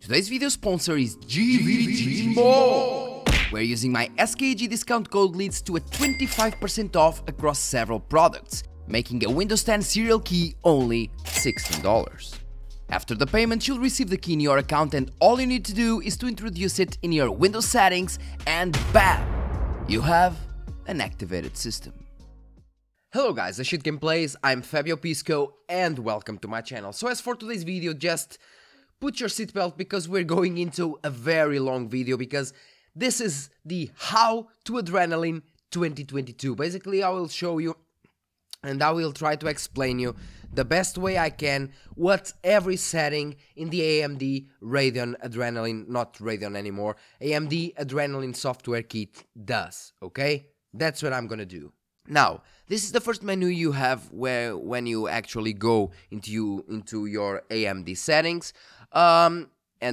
Today's video sponsor is GVGMall, where using my SKG discount code leads to a 25% off across several products, making a Windows 10 serial key only $16. After the payment, you'll receive the key in your account and all you need to do is to introduce it in your Windows settings and bam! You have an activated system. Hello guys, Ancient Gameplays, I'm Fabio Pisco and welcome to my channel. So as for today's video, just put your seatbelt because we're going into a very long video because this is the How to Adrenalin 2022. Basically, I will show you and I will try to explain you the best way I can what every setting in the AMD Radeon Adrenalin, not Radeon anymore, AMD Adrenalin software kit does, okay? That's what I'm gonna do. Now, this is the first menu you have where when you actually go into your AMD settings, and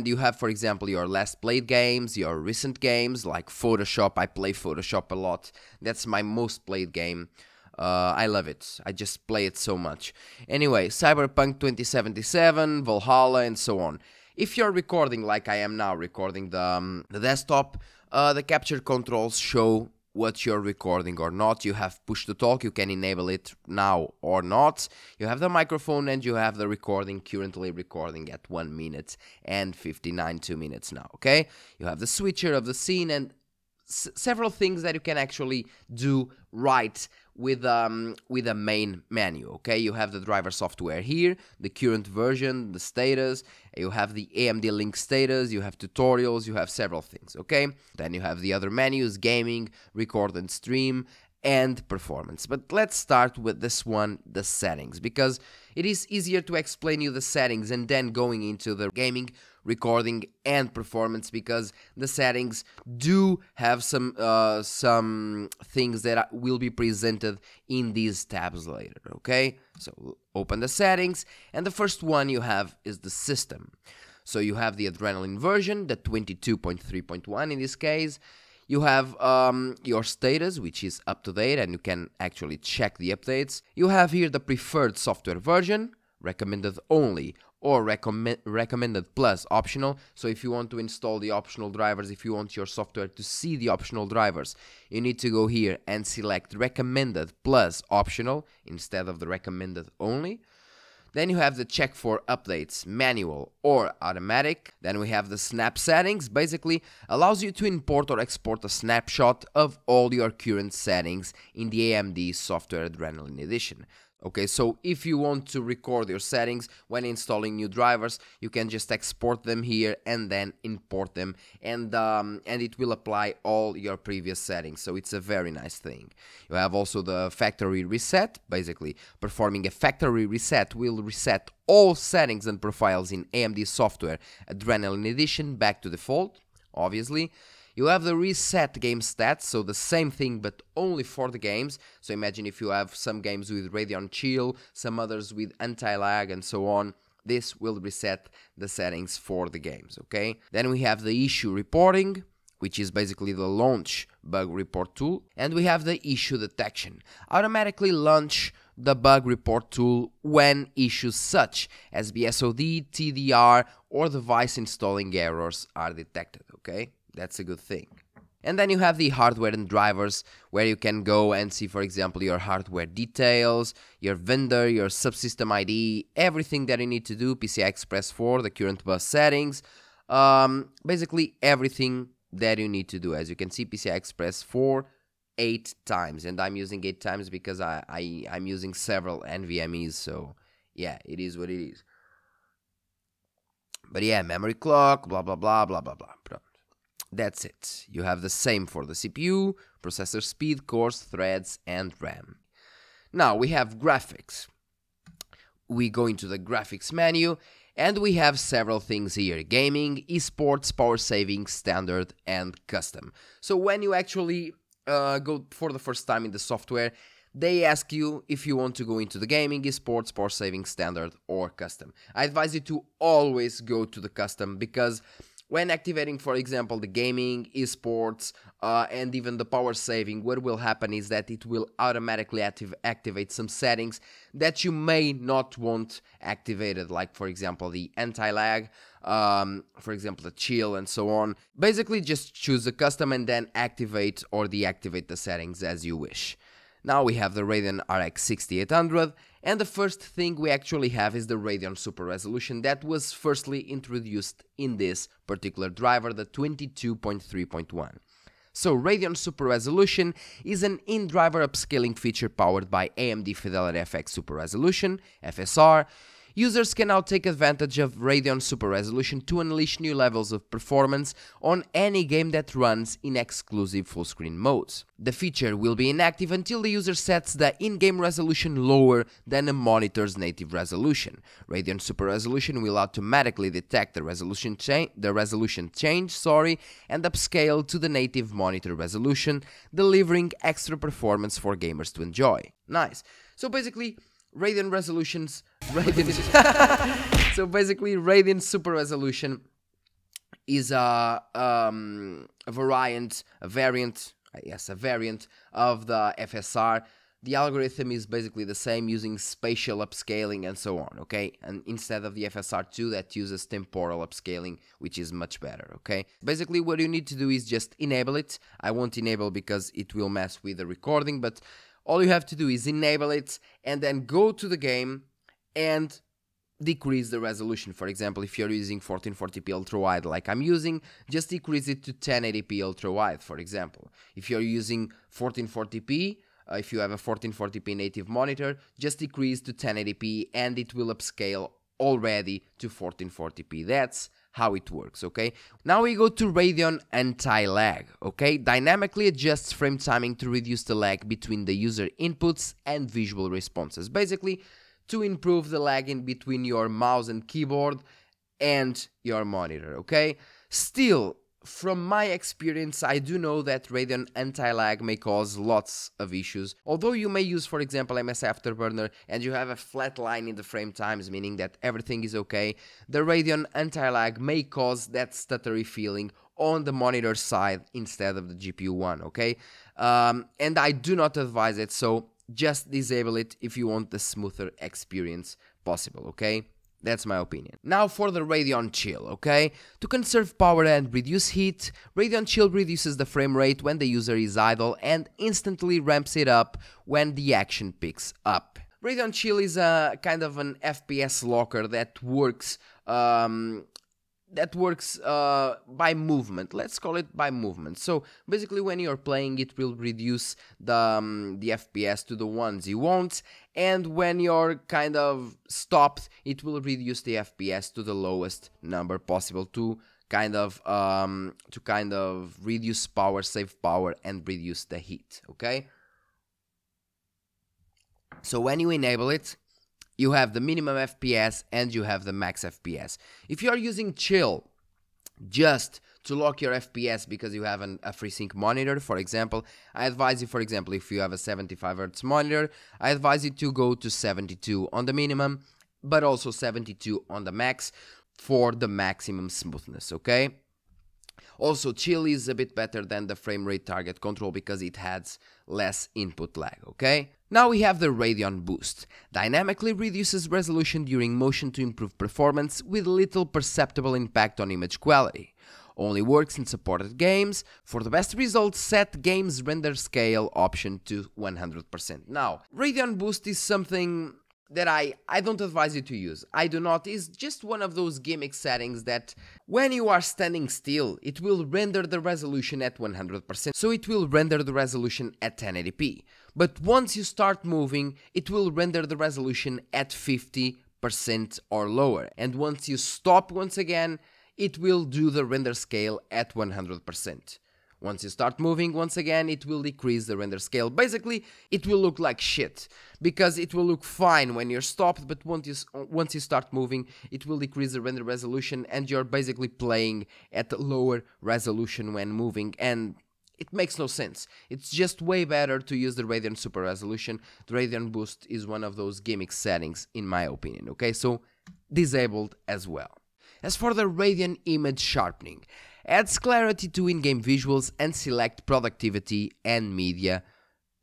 you have, for example, your last played games, your recent games, like Photoshop. I play Photoshop a lot. That's my most played game. I love it. I just play it so much. Anyway, Cyberpunk 2077, Valhalla, and so on. If you're recording, like I am now recording the desktop, the capture controls show what you're recording or not. You have push to talk, you can enable it now or not. You have the microphone and you have the recording, currently recording at 1 minute and 59, 2 minutes now, okay? You have the switcher of the scene and several things that you can actually do right with the main menu, okay? You have the driver software here, the current version, the status, you have the AMD Link status, you have tutorials, you have several things, okay? Then you have the other menus, gaming, record and stream, and performance. But let's start with this one, the settings, because it is easier to explain you the settings and then going into the gaming, recording and performance, because the settings do have some things that will be presented in these tabs later, okay? So open the settings and the first one you have is the system. So you have the Adrenalin version, the 22.3.1 in this case. You have your status, which is up to date and you can actually check the updates. You have here the preferred software version, recommended only or recommended plus optional. So if you want to install the optional drivers, if you want your software to see the optional drivers, you need to go here and select recommended plus optional instead of the recommended only. Then you have the check for updates, manual or automatic. Then we have the snap settings, basically allows you to import or export a snapshot of all your current settings in the AMD Software Adrenalin Edition. Okay, so if you want to record your settings when installing new drivers, you can just export them here and then import them, and it will apply all your previous settings, so it's a very nice thing. You have also the factory reset, basically performing a factory reset will reset all settings and profiles in AMD Software Adrenalin Edition back to default, obviously. You have the reset game stats, so the same thing but only for the games. So imagine if you have some games with Radeon Chill, some others with Anti-Lag and so on. This will reset the settings for the games, okay? Then we have the issue reporting, which is basically the launch bug report tool. And we have the issue detection. Automatically launch the bug report tool when issues such as BSOD, TDR or device installing errors are detected, okay? That's a good thing. And then you have the hardware and drivers, where you can go and see, for example, your hardware details, your vendor, your subsystem ID, everything that you need to do, PCI Express 4, the current bus settings, basically everything that you need to do. As you can see, PCI Express 4 8 times, and I'm using 8 times because I'm using several NVMEs, so yeah, it is what it is. But yeah, memory clock, blah, blah, blah, blah, blah, blah. That's it. You have the same for the CPU, processor speed, cores, threads, and RAM. Now we have graphics. We go into the graphics menu and we have several things here. Gaming, esports, power saving, standard, and custom. So when you actually go for the first time in the software, they ask you if you want to go into the gaming, esports, power saving, standard, or custom. I advise you to always go to the custom because when activating, for example, the gaming, esports, and even the power saving, what will happen is that it will automatically activate some settings that you may not want activated, like for example the anti-lag, for example the chill and so on. Basically just choose a custom and then activate or deactivate the settings as you wish. Now we have the Radeon RX 6800, and the first thing we actually have is the Radeon Super Resolution that was firstly introduced in this particular driver, the 22.3.1. So Radeon Super Resolution is an in-driver upscaling feature powered by AMD FidelityFX Super Resolution, FSR. Users can now take advantage of Radeon Super Resolution to unleash new levels of performance on any game that runs in exclusive full-screen modes. The feature will be inactive until the user sets the in-game resolution lower than a monitor's native resolution. Radeon Super Resolution will automatically detect the resolution change, and upscale to the native monitor resolution, delivering extra performance for gamers to enjoy. Nice. So basically, Radeon Super Resolution is a variant of the FSR. The algorithm is basically the same, using spatial upscaling and so on, okay? And instead of the FSR2 that uses temporal upscaling, which is much better, okay? Basically, what you need to do is just enable it. I won't enable because it will mess with the recording, but all you have to do is enable it and then go to the game and decrease the resolution. For example, if you're using 1440p ultra-wide like I'm using, just decrease it to 1080p ultra-wide, for example. If you're using 1440p, if you have a 1440p native monitor, just decrease to 1080p and it will upscale already to 1440p. That's how it works, okay? Now we go to Radeon Anti-Lag, okay? Dynamically adjusts frame timing to reduce the lag between the user inputs and visual responses. Basically, to improve the lag in between your mouse and keyboard and your monitor, okay? Still, from my experience, I do know that Radeon Anti-Lag may cause lots of issues. Although you may use, for example, MSI Afterburner and you have a flat line in the frame times, meaning that everything is okay, the Radeon Anti-Lag may cause that stuttery feeling on the monitor side instead of the GPU one, okay? And I do not advise it, so just disable it if you want the smoother experience possible, okay? That's my opinion. Now for the Radeon Chill, okay? To conserve power and reduce heat, Radeon Chill reduces the frame rate when the user is idle and instantly ramps it up when the action picks up. Radeon Chill is a kind of an FPS locker that works by movement. Let's call it by movement. So basically, when you're playing, it will reduce the FPS to the ones you want, and when you're kind of stopped, it will reduce the FPS to the lowest number possible to kind of reduce power, save power, and reduce the heat. Okay. So when you enable it, you have the minimum FPS and you have the max FPS. If you are using Chill just to lock your FPS because you have a FreeSync monitor, for example, I advise you, for example, if you have a 75Hz monitor, I advise you to go to 72 on the minimum, but also 72 on the max for the maximum smoothness, okay? Also, Chill is a bit better than the frame rate target control because it has less input lag, okay? Now we have the Radeon Boost. Dynamically reduces resolution during motion to improve performance with little perceptible impact on image quality. Only works in supported games. For the best results, set game's render scale option to 100%. Now, Radeon Boost is something that I don't advise you to use. I do not. It's just one of those gimmick settings that when you are standing still, it will render the resolution at 100%. So it will render the resolution at 1080p. But once you start moving, it will render the resolution at 50% or lower. And once you stop once again, it will do the render scale at 100%. Once you start moving, once again, it will decrease the render scale. Basically, it will look like shit, because it will look fine when you're stopped, but once you start moving, it will decrease the render resolution, and you're basically playing at a lower resolution when moving, and it makes no sense. It's just way better to use the Radeon Super Resolution. The Radeon Boost is one of those gimmick settings, in my opinion, okay? So, disabled as well. As for the Radeon Image Sharpening, adds clarity to in-game visuals and select productivity and media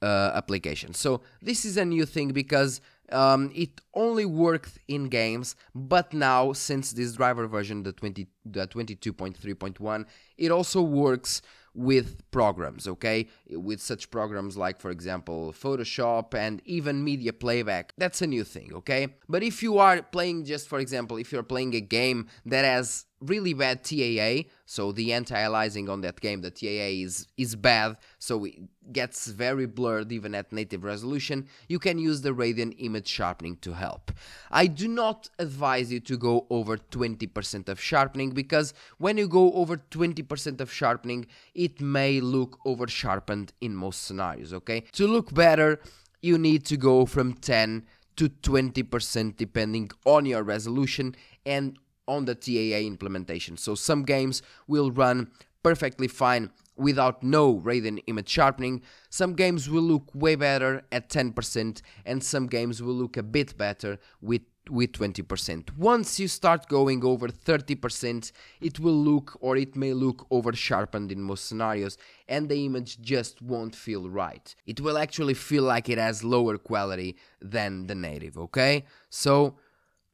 applications. So this is a new thing because it only worked in games, but now since this driver version, the 22.3.1, it also works with programs, okay? With such programs like, for example, Photoshop and even media playback. That's a new thing, okay? But if you are playing, just for example, if you're playing a game that has really bad TAA, so the anti-aliasing on that game, the TAA is bad, so it gets very blurred even at native resolution, you can use the Radeon Image Sharpening to help. I do not advise you to go over 20% of sharpening, because when you go over 20% of sharpening, it may look over-sharpened in most scenarios, okay? To look better, you need to go from 10 to 20% depending on your resolution and on the TAA implementation. So some games will run perfectly fine without no Radeon Image Sharpening, some games will look way better at 10%, and some games will look a bit better with 20%. Once you start going over 30%, it will look, or it may look, over sharpened in most scenarios, and the image just won't feel right. It will actually feel like it has lower quality than the native, okay? So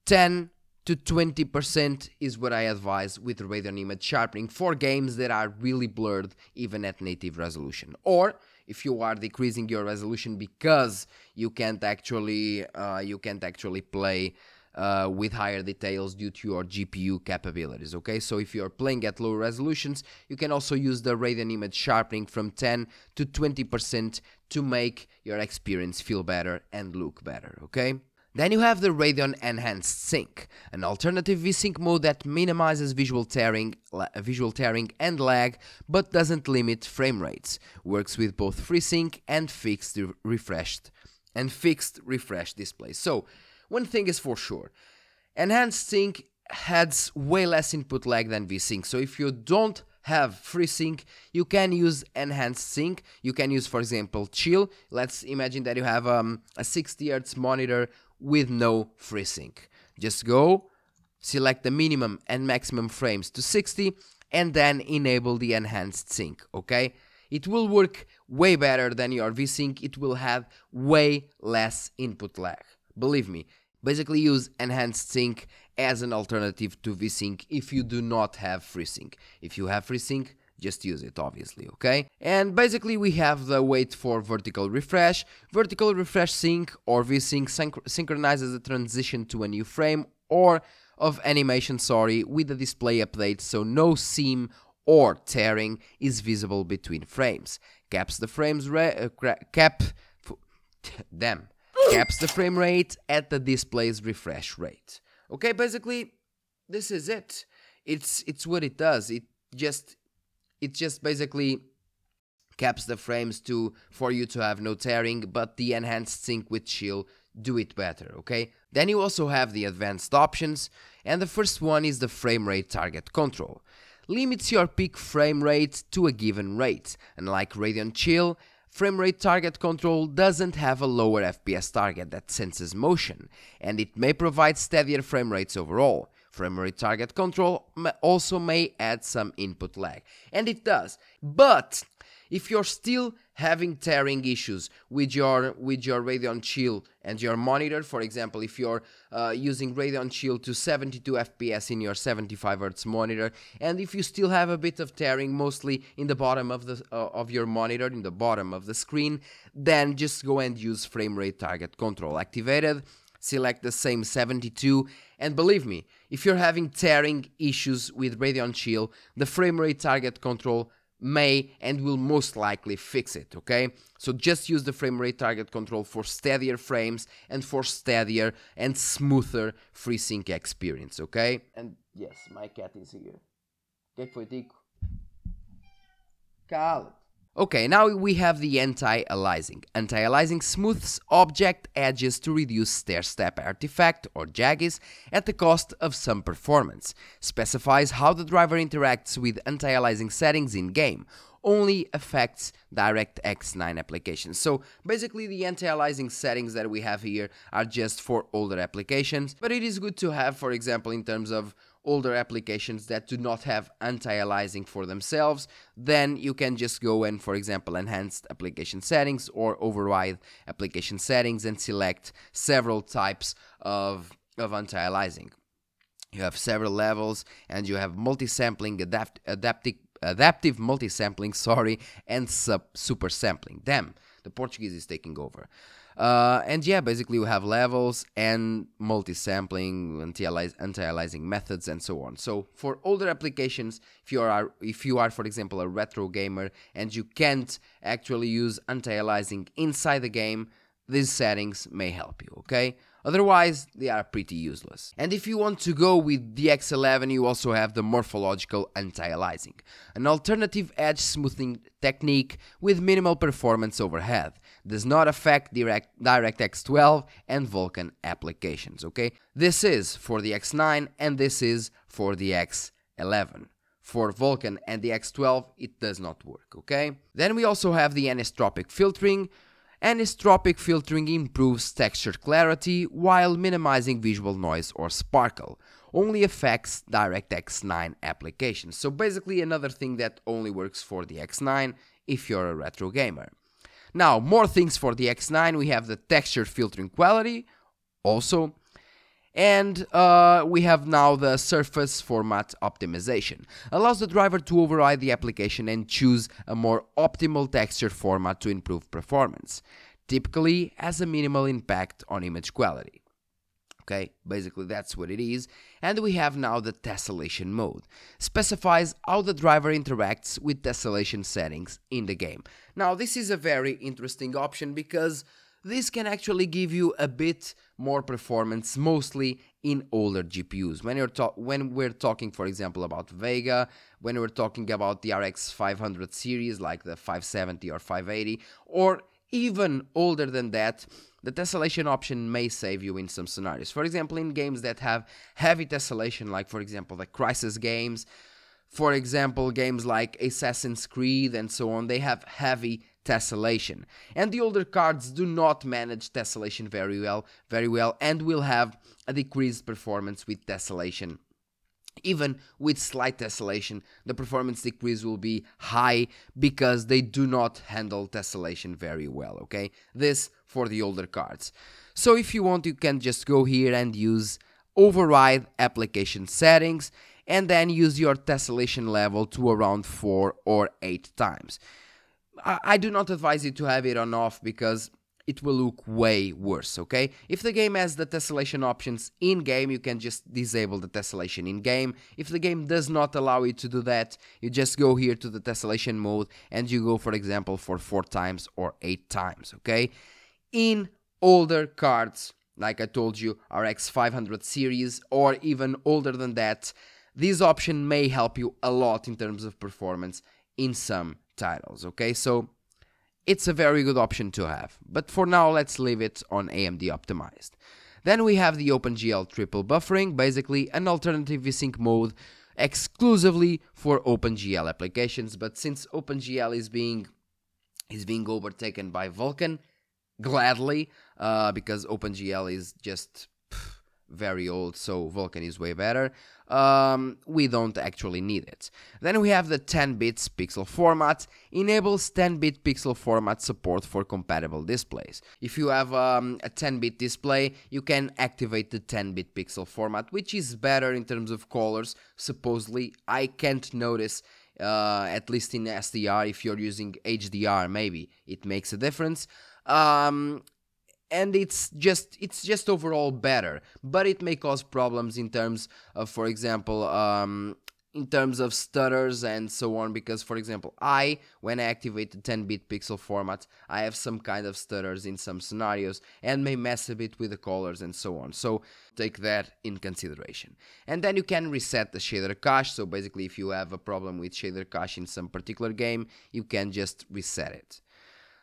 10 to 20% is what I advise with Radeon Image Sharpening for games that are really blurred even at native resolution. Or if you are decreasing your resolution because you can't actually play with higher details due to your GPU capabilities, okay? So if you're playing at low resolutions, you can also use the Radeon Image Sharpening from 10 to 20% to make your experience feel better and look better, okay? Then you have the Radeon Enhanced Sync, an alternative VSync mode that minimizes visual tearing and lag, but doesn't limit frame rates. Works with both FreeSync and fixed refresh displays. So, one thing is for sure, Enhanced Sync has way less input lag than VSync. So if you don't have FreeSync, you can use Enhanced Sync. You can use, for example, Chill. Let's imagine that you have a 60Hz monitor with no FreeSync. Just go, select the minimum and maximum frames to 60, and then enable the Enhanced Sync, okay? It will work way better than your VSync. It will have way less input lag, believe me. Basically use Enhanced Sync as an alternative to VSync if you do not have FreeSync. If you have FreeSync, just use it, obviously, okay? And basically we have the wait for vertical refresh. Vertical refresh sync or VSync synchronizes the transition to a new frame or of animation, sorry, with the display update, so no seam or tearing is visible between frames. Caps the frames caps the frame rate at the display's refresh rate. Okay, basically this is it. It's what it does. It just basically caps the frames for you to have no tearing, but the Enhanced Sync with Chill do it better, okay? Then you also have the advanced options, and the first one is the frame rate target control. Limits your peak frame rate to a given rate. Unlike Radeon Chill, frame rate target control doesn't have a lower FPS target that senses motion, and it may provide steadier frame rates overall. Frame rate target control also may add some input lag, and it does. But if you're still having tearing issues with your Radeon Chill and your monitor, for example, if you're using Radeon Chill to 72 FPS in your 75Hz monitor, and if you still have a bit of tearing, mostly in the bottom of your monitor, in the bottom of the screen, then just go and use frame rate target control activated. Select the same 72, and believe me, if you're having tearing issues with Radeon Chill, the frame rate target control may and will most likely fix it, okay? So just use the frame rate target control for steadier frames and for steadier and smoother FreeSync experience, okay? And yes, my cat is here. Que foi, Tico? Cala. Okay, now we have the anti-aliasing. Anti-aliasing smooths object edges to reduce stair-step artifact or jaggies at the cost of some performance. Specifies how the driver interacts with anti-aliasing settings in-game. Only affects DirectX 9 applications. So basically the anti-aliasing settings that we have here are just for older applications, but it is good to have, for example, in terms of older applications that do not have anti-aliasing for themselves, then you can just go and, for example, enhance application settings or override application settings and select several types of anti-aliasing. You have several levels, and you have multi-sampling, adaptive multi-sampling, and super sampling. Damn, the Portuguese is taking over. And yeah, basically we have levels and multi-sampling, anti-aliasing methods, and so on. So for older applications, if you are, for example, a retro gamer and you can't actually use anti-aliasing inside the game, these settings may help you, okay? Otherwise, they are pretty useless. And if you want to go with DX11, you also have the morphological anti-aliasing, an alternative edge smoothing technique with minimal performance overhead. Does not affect DirectX 12 and Vulkan applications, okay? This is for the X9 and this is for the X11. For Vulkan and the X12, it does not work, okay? Then we also have the anisotropic filtering. Anisotropic filtering improves texture clarity while minimizing visual noise or sparkle. Only affects DirectX 9 applications. So basically another thing that only works for the X9 if you're a retro gamer. Now, more things for the X9, we have the texture filtering quality also. And we have now the surface format optimization. Allows the driver to override the application and choose a more optimal texture format to improve performance. Typically has a minimal impact on image quality. Okay, basically that's what it is. And we have now the tessellation mode. Specifies how the driver interacts with tessellation settings in the game. Now this is a very interesting option because this can actually give you a bit more performance, mostly in older GPUs. When we're talking, for example, about Vega, when we're talking about the RX 500 series, like the 570 or 580, or even older than that, the tessellation option may save you in some scenarios. For example, in games that have heavy tessellation, like, for example, the Crysis games, for example, games like Assassin's Creed and so on, they have heavy tessellation, and the older cards do not manage tessellation very well, and will have a decreased performance with tessellation. Even with slight tessellation, the performance decrease will be high because they do not handle tessellation very well, okay? This for the older cards. So if you want, you can just go here and use override application settings, and then use your tessellation level to around 4 or 8 times. I do not advise you to have it on off because it will look way worse, okay? If the game has the tessellation options in-game, you can just disable the tessellation in-game. If the game does not allow you to do that, you just go here to the tessellation mode and you go, for example, for 4 times or 8 times, okay? In older cards, like I told you, RX 500 series or even older than that, this option may help you a lot in terms of performance in some titles, okay? So it's a very good option to have, but for now let's leave it on AMD optimized. Then we have the OpenGL triple buffering, basically an alternative VSync mode exclusively for OpenGL applications, but since OpenGL is being overtaken by Vulkan, gladly, because OpenGL is just very old, so Vulkan is way better. We don't actually need it. Then we have the 10-bit pixel format. Enables 10-bit pixel format support for compatible displays. If you have a 10-bit display, you can activate the 10-bit pixel format, which is better in terms of colors. Supposedly, I can't notice, at least in SDR, if you're using HDR, maybe it makes a difference. And it's just overall better, but it may cause problems in terms of, for example, in terms of stutters and so on, because, for example, when I activate the 10-bit pixel format, I have some kind of stutters in some scenarios and may mess a bit with the colors and so on, so take that in consideration. And then you can reset the shader cache, so basically if you have a problem with shader cache in some particular game, you can just reset it.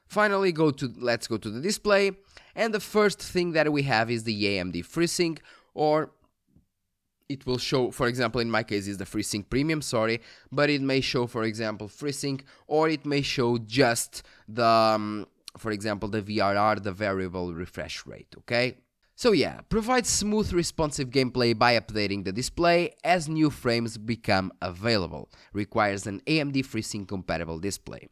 Finally, let's go to the display, and the first thing that we have is the AMD FreeSync, or it will show, for example, in my case is the FreeSync Premium, but it may show, for example, FreeSync, or it may show just the, for example, the VRR, the variable refresh rate, okay? So yeah, provide smooth responsive gameplay by updating the display as new frames become available. Requires an AMD FreeSync compatible display.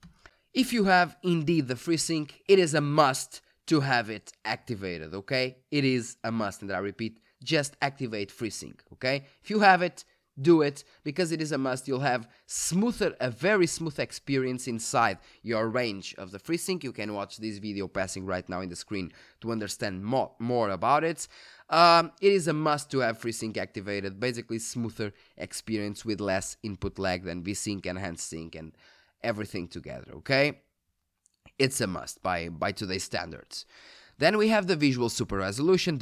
If you have indeed the FreeSync, it is a must to have it activated, okay? It is a must, and I repeat, just activate FreeSync, okay? If you have it, do it, because it is a must. You'll have a very smooth experience inside your range of the FreeSync. You can watch this video passing right now in the screen to understand more about it. It is a must to have FreeSync activated, basically smoother experience with less input lag than VSync, Enhanced Sync, and everything together, okay? It's a must by today's standards. Then we have the virtual super resolution,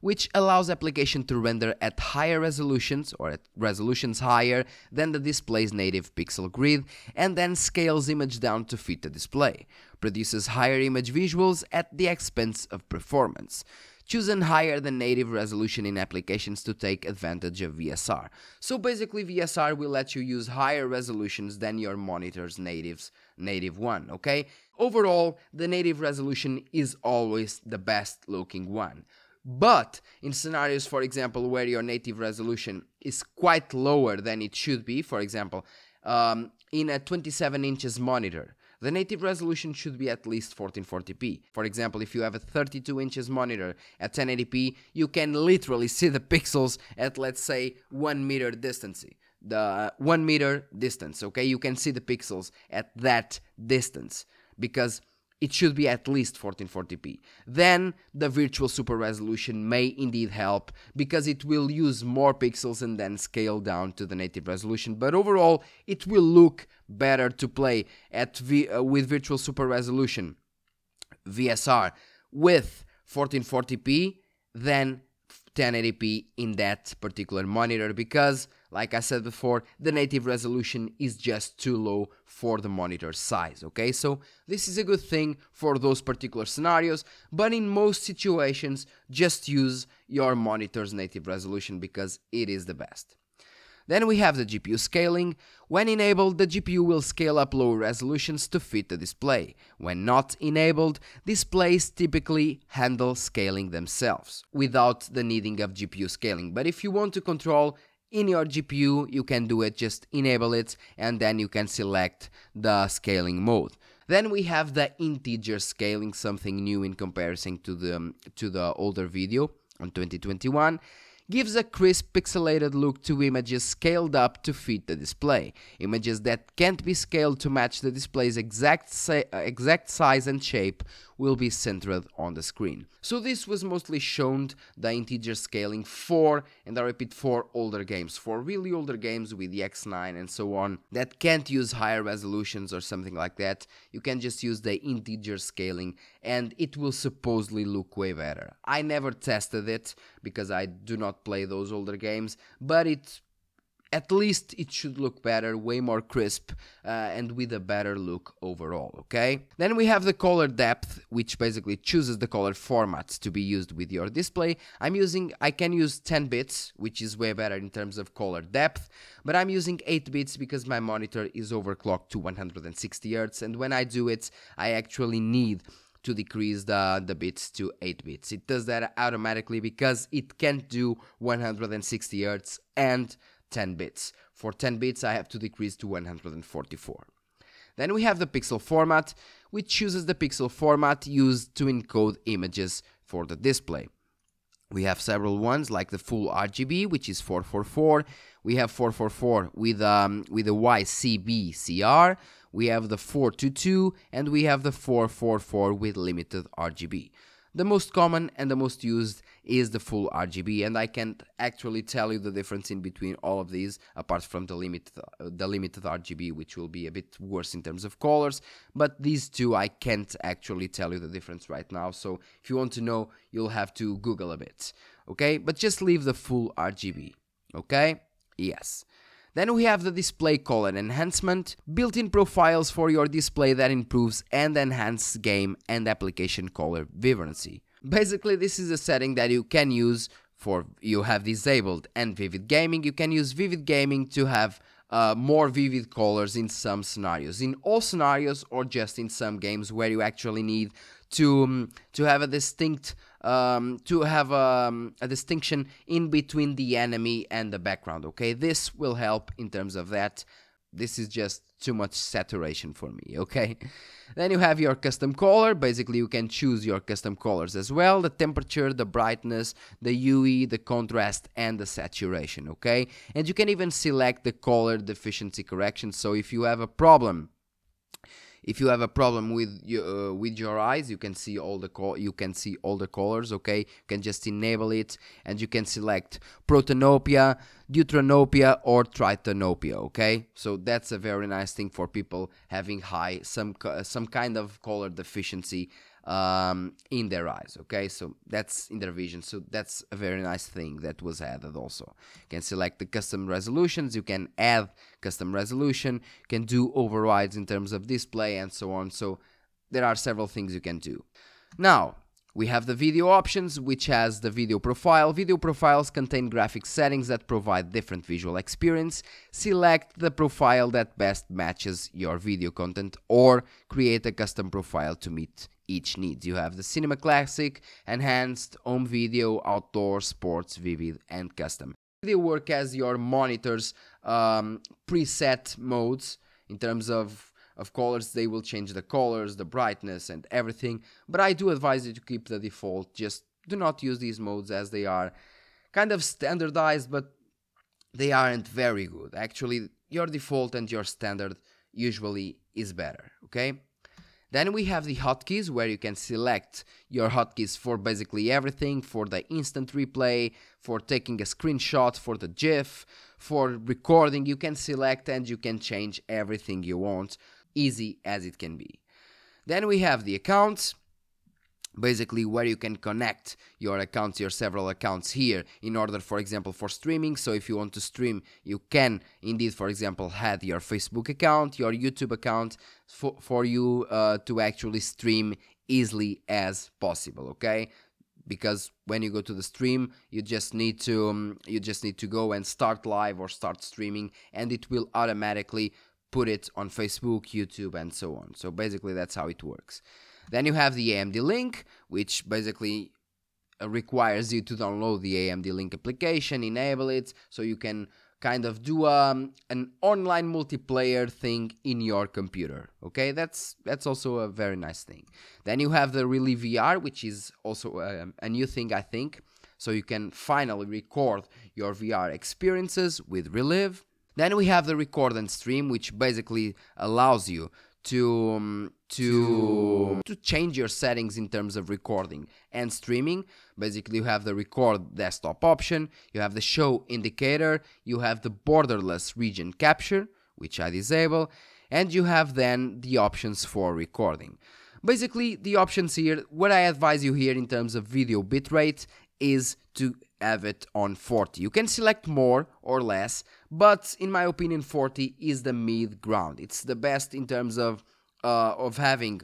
which allows application to render at higher resolutions, or at resolutions higher than the display's native pixel grid, and then scales image down to fit the display. Produces higher image visuals at the expense of performance. Choosing higher than native resolution in applications to take advantage of VSR. So basically VSR will let you use higher resolutions than your monitor's native one, okay? Overall, the native resolution is always the best looking one. But in scenarios, for example, where your native resolution is quite lower than it should be, for example, in a 27 inches monitor, the native resolution should be at least 1440p. For example, if you have a 32 inches monitor at 1080p, you can literally see the pixels at, let's say, 1 meter distance. The 1 meter distance, okay? You can see the pixels at that distance because it should be at least 1440p. Then the virtual super resolution may indeed help because it will use more pixels and then scale down to the native resolution. But overall, it will look better to play at with virtual super resolution, VSR, with 1440p than 1080p in that particular monitor because, like I said before, the native resolution is just too low for the monitor size, okay? So this is a good thing for those particular scenarios, but in most situations, just use your monitor's native resolution because it is the best. Then we have the GPU scaling. When enabled, the GPU will scale up lower resolutions to fit the display. When not enabled, displays typically handle scaling themselves without the needing of GPU scaling. But if you want to control in your GPU, you can do it, just enable it, and then you can select the scaling mode. Then we have the integer scaling, something new in comparison to the older video on 2021. Gives a crisp pixelated look to images scaled up to fit the display. Images that can't be scaled to match the display's exact size and shape will be centered on the screen. So this was mostly shown, the integer scaling for, and I repeat, for older games, for really older games with the X9 and so on, that can't use higher resolutions or something like that. You can just use the integer scaling and it will supposedly look way better. I never tested it because I do not play those older games, but at least it should look better, way more crisp, and with a better look overall, okay? Then we have the color depth, which basically chooses the color formats to be used with your display. I can use 10 bits, which is way better in terms of color depth, but I'm using 8 bits because my monitor is overclocked to 160 Hz, and when I do it, I actually need to decrease the bits to 8 bits. It does that automatically because it can't do 160 Hz and 10 bits. For 10 bits, I have to decrease to 144. Then we have the pixel format, which chooses the pixel format used to encode images for the display. We have several ones, like the full RGB, which is 444. We have 444 with the YCBCR. We have the 422, and we have the 444 with limited RGB. The most common and the most used is the full RGB, and I can't actually tell you the difference in between all of these, apart from the limited RGB, which will be a bit worse in terms of colors, but these two I can't actually tell you the difference right now, so if you want to know, you'll have to Google a bit, okay? But just leave the full RGB, okay? Yes. Then we have the display color enhancement, built-in profiles for your display that improves and enhances game and application color vibrancy. Basically, this is a setting that you can use for, you have disabled and vivid gaming. You can use vivid gaming to have more vivid colors in some scenarios, in all scenarios, or just in some games where you actually need to have a distinct a distinction in between the enemy and the background. Okay, this will help in terms of that. This is just too much saturation for me, okay? Then you have your custom color. Basically, you can choose your custom colors as well. The temperature, the brightness, the UE, the contrast, and the saturation, okay? And you can even select the color deficiency correction. So if you have a problem, with your eyes, you can see all the colors, okay? You can just enable it, and you can select protanopia, deuteranopia, or tritanopia, okay? So that's a very nice thing for people having high some kind of color deficiency in their eyes, okay? So that's in their vision, so that's a very nice thing that was added. Also, you can select the custom resolutions, you can add custom resolution, you can do overrides in terms of display and so on. So there are several things you can do. Now we have the video options, which has the video profile. Video profiles contain graphic settings that provide different visual experience. Select the profile that best matches your video content or create a custom profile to meet each needs. You have the Cinema Classic, Enhanced, Home Video, Outdoor, Sports, Vivid, and Custom. They work as your monitor's preset modes in terms of colors. They will change the colors, the brightness, and everything, but I do advise you to keep the default. Just do not use these modes, as they are kind of standardized, but they aren't very good. Actually, your default and your standard usually is better, okay? Then we have the hotkeys, where you can select your hotkeys for basically everything, for the instant replay, for taking a screenshot, for the GIF, for recording. You can select and you can change everything you want, easy as it can be. Then we have the accounts, basically where you can connect your accounts, your several accounts here, in order, for example, for streaming. So if you want to stream, you can indeed, for example, add your Facebook account, your YouTube account for you to actually stream easily as possible, okay? Because when you go to the stream, you just need to go and start live or start streaming, and it will automatically put it on Facebook, YouTube, and so on. So basically that's how it works. Then you have the AMD Link, which basically requires you to download the AMD Link application, enable it, so you can kind of do an online multiplayer thing in your computer, okay? That's also a very nice thing. Then you have the Relay VR, which is also a new thing, I think, so you can finally record your VR experiences with Relive. Then we have the Record and Stream, which basically allows you to change your settings in terms of recording and streaming. Basically, you have the record desktop option, you have the show indicator, you have the borderless region capture, which I disable, and you have then the options for recording. Basically, the options here, what I advise you here in terms of video bitrate is to have it on 40. You can select more or less, but in my opinion, 40 is the mid ground. It's the best in terms of having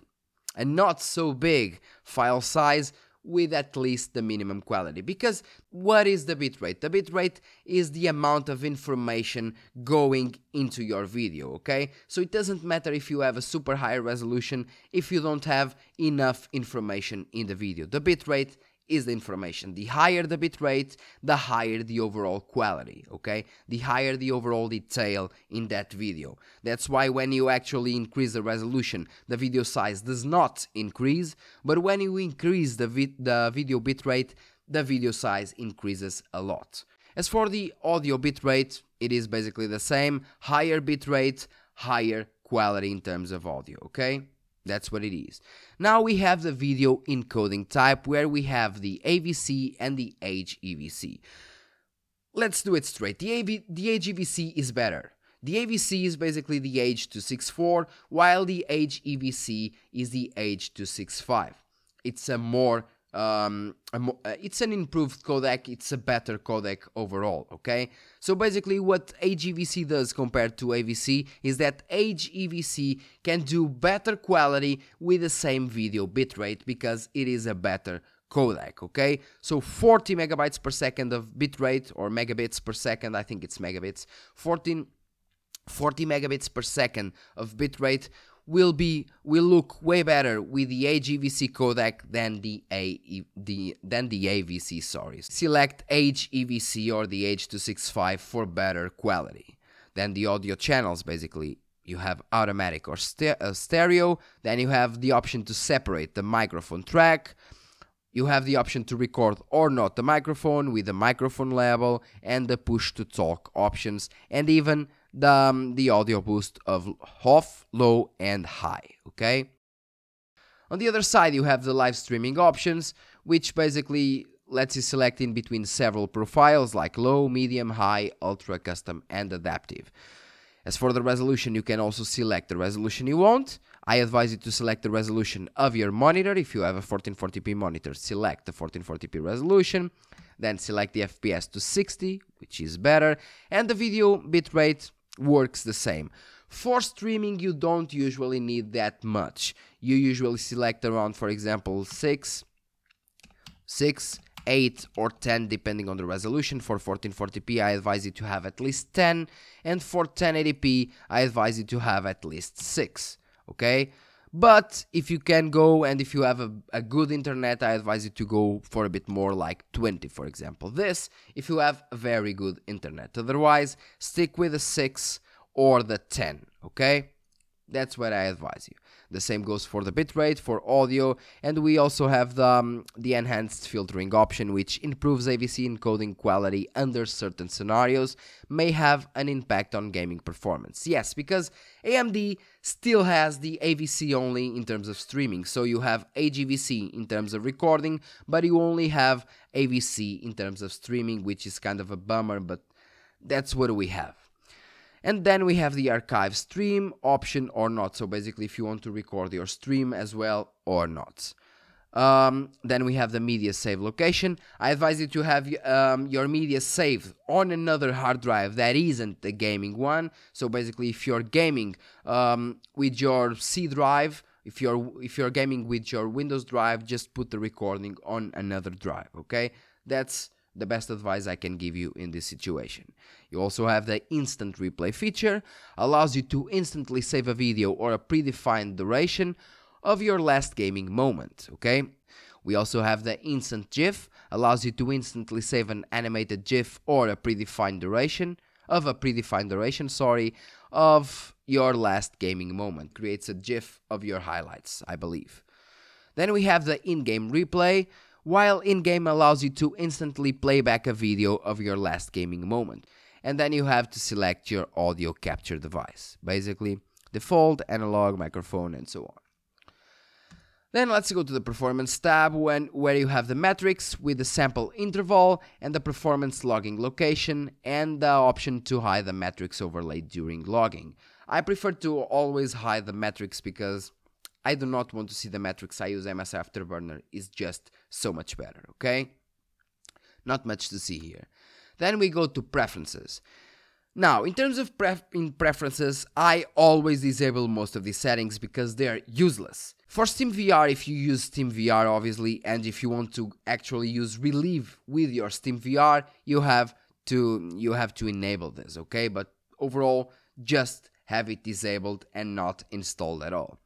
a not so big file size with at least the minimum quality. Because what is the bitrate? The bitrate is the amount of information going into your video, okay? So it doesn't matter if you have a super high resolution if you don't have enough information in the video. The bitrate is the information. The higher the bitrate, the higher the overall quality, okay? The higher the overall detail in that video. That's why when you actually increase the resolution, the video size does not increase, but when you increase the video bitrate, the video size increases a lot. As for the audio bitrate, it is basically the same. Higher bitrate, higher quality in terms of audio, okay? That's what it is. Now we have the video encoding type, where we have the AVC and the HEVC. Let's do it straight. The HEVC is better. The AVC is basically the H264, while the HEVC is the H265. It's a more it's an improved codec, it's a better codec overall, okay? So basically what HEVC does compared to AVC is that HEVC can do better quality with the same video bitrate because it is a better codec, okay? So 40 megabytes per second of bitrate, or megabits per second, I think it's megabits, 40 megabits per second of bitrate will look way better with the HEVC codec than the AVC, sorry. Select HEVC or the H265 for better quality. Then the audio channels, basically, you have automatic or stereo, then you have the option to separate the microphone track, you have the option to record or not the microphone with the microphone label and the push to talk options, and even the audio boost of off, low and high, okay? On the other side you have the live streaming options, which basically lets you select in between several profiles like low, medium, high, ultra, custom and adaptive. As for the resolution, you can also select the resolution you want. I advise you to select the resolution of your monitor. If you have a 1440p monitor, select the 1440p resolution, then select the FPS to 60, which is better, and the video bitrate works the same. For streaming, you don't usually need that much. You usually select around, for example, 6, 8 or 10 depending on the resolution. For 1440p I advise you to have at least 10, and for 1080p I advise you to have at least 6, okay? But if you can go, and if you have a good internet, I advise you to go for a bit more, like 20 for example, this if you have a very good internet. Otherwise stick with the 6 or the 10, okay? That's what I advise you. The same goes for the bitrate, for audio, and we also have the enhanced filtering option, which improves AVC encoding quality under certain scenarios, may have an impact on gaming performance. Yes, because AMD still has the AVC only in terms of streaming, so you have HEVC in terms of recording, but you only have AVC in terms of streaming, which is kind of a bummer, but that's what we have. And then we have the archive stream option or not, so basically if you want to record your stream as well or not. Then we have the media save location. I advise you to have your media saved on another hard drive that isn't the gaming one. So basically if you're gaming with your C drive, if you're gaming with your Windows drive, just put the recording on another drive, okay? That's the best advice I can give you in this situation. You also have the instant replay feature, allows you to instantly save a video or a predefined duration of your last gaming moment, okay? We also have the instant GIF, allows you to instantly save an animated GIF or a predefined duration of of your last gaming moment. Creates a GIF of your highlights, I believe. Then we have the in-game replay, while in-game allows you to instantly play back a video of your last gaming moment. And then you have to select your audio capture device, basically default, analog, microphone and so on. Then let's go to the performance tab, where you have the metrics with the sample interval and the performance logging location and the option to hide the metrics overlay during logging. I prefer to always hide the metrics because I do not want to see the metrics. I use MSI Afterburner, it's just so much better, okay? Not much to see here. Then we go to preferences. Now, in terms of preferences, I always disable most of these settings because they're useless. For SteamVR, if you use SteamVR, obviously, and if you want to actually use Relieve with your SteamVR, you have to enable this, okay? But overall, just have it disabled and not installed at all.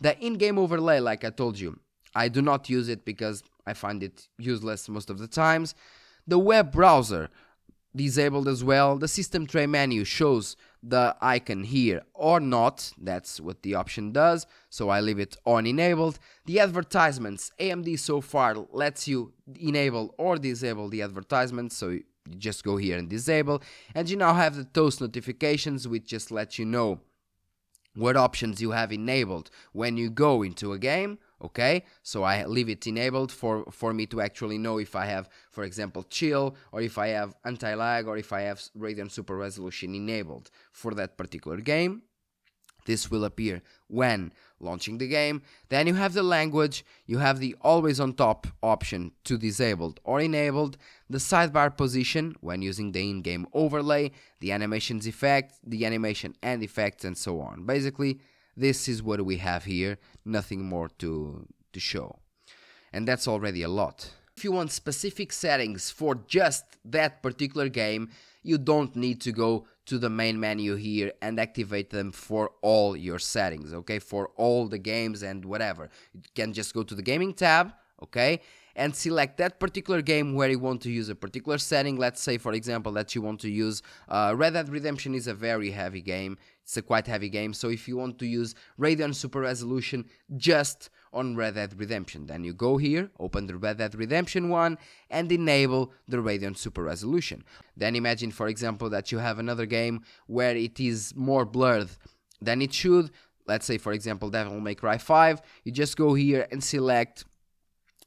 The in-game overlay, like I told you, I do not use it because I find it useless most of the times. The web browser, disabled as well. The system tray menu shows the icon here or not. That's what the option does, so I leave it on enabled. The advertisements, AMD so far lets you enable or disable the advertisements, so you just go here and disable. And you now have the toast notifications, which just lets you know what options you have enabled when you go into a game, okay? So I leave it enabled for me to actually know if I have, for example, Chill, or if I have Anti-Lag, or if I have Radeon Super Resolution enabled for that particular game. This will appear when launching the game. Then you have the language, you have the always on top option to disabled or enabled, the sidebar position when using the in-game overlay, the animations effect, the animation and effects and so on. Basically, this is what we have here, nothing more to show. And that's already a lot. If you want specific settings for just that particular game, you don't need to go to the main menu here and activate them for all your settings, okay, for all the games and whatever. You can just go to the gaming tab, okay, and select that particular game where you want to use a particular setting. Let's say, for example, that you want to use Red Dead Redemption is a very heavy game. It's a quite heavy game, so if you want to use Radeon Super Resolution just on Red Dead Redemption, then you go here, open the Red Dead Redemption one, and enable the Radeon Super Resolution. Then imagine, for example, that you have another game where it is more blurred than it should. Let's say, for example, Devil May Cry 5. You just go here and select,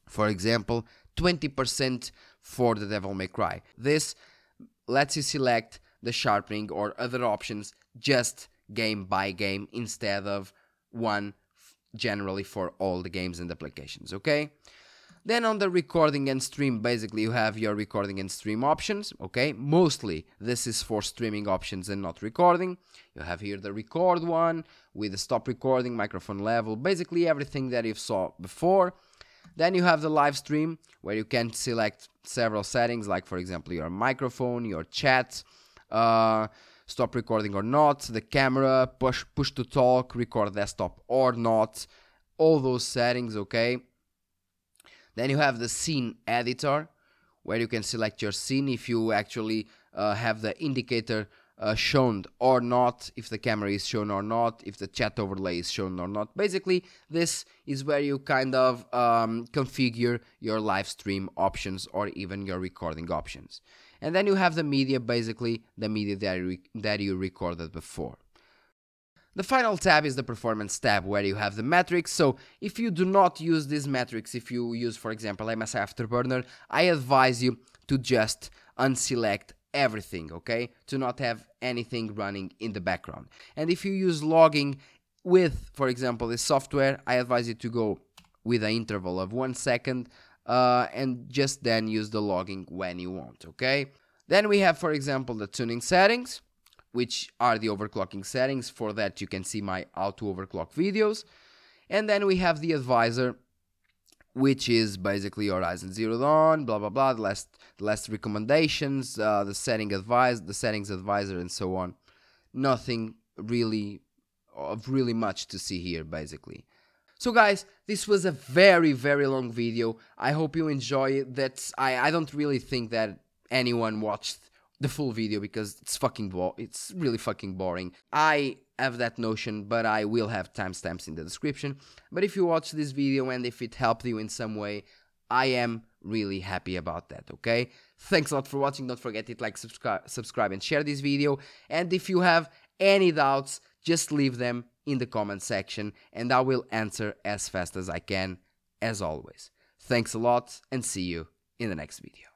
for example, 20% for the Devil May Cry. This lets you select the sharpening or other options just game by game instead of one generally for all the games and applications, okay? Then on the recording and stream, basically you have your recording and stream options, okay? Mostly this is for streaming options and not recording. You have here the record one with the stop recording, microphone level, basically everything that you saw before. Then you have the live stream where you can select several settings, like for example your microphone, your chat, stop recording or not, the camera, push to talk, record desktop or not, all those settings, okay? Then you have the scene editor, where you can select your scene, if you actually have the indicator shown or not, if the camera is shown or not, if the chat overlay is shown or not. Basically, this is where you kind of configure your live stream options or even your recording options. And then you have the media, basically the media that you recorded before. The final tab is the performance tab, where you have the metrics. So if you do not use these metrics, if you use, for example, MSI Afterburner, I advise you to just unselect everything, okay? To not have anything running in the background. And if you use logging with, for example, this software, I advise you to go with an interval of 1 second and just then use the logging when you want, okay? Then we have, for example, the tuning settings, which are the overclocking settings. For that, you can see my how to overclock videos. And then we have the advisor, which is basically Horizon Zero Dawn, blah, blah, blah, the last recommendations, the setting advisor, the settings advisor, and so on. Nothing really of really much to see here, basically. So guys, this was a very long video. I hope you enjoy it. That's I don't really think that anyone watched the full video because it's really fucking boring. I have that notion, but I will have timestamps in the description. But if you watch this video and if it helped you in some way, I am really happy about that, okay? Thanks a lot for watching. Don't forget to like, subscribe and share this video. And if you have any doubts, just leave them in the comment section and I will answer as fast as I can, as always. Thanks a lot and see you in the next video.